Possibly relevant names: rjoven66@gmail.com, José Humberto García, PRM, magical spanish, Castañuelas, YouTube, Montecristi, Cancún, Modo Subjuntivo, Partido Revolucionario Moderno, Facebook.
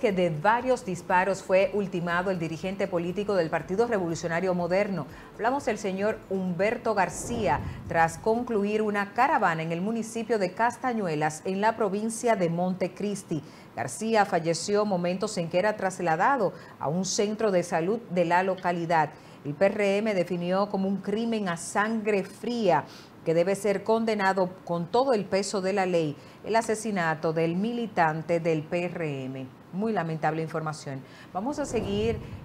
que de varios disparos fue ultimado el dirigente político del Partido Revolucionario Moderno. Hablamos del señor Humberto García, tras concluir una caravana en el municipio de Castañuelas, en la provincia de Montecristi. García falleció momentos en que era trasladado a un centro de salud de la localidad. El PRM definió como un crimen a sangre fría que debe ser condenado con todo el peso de la ley el asesinato del militante del PRM. Muy lamentable información. Vamos a seguir.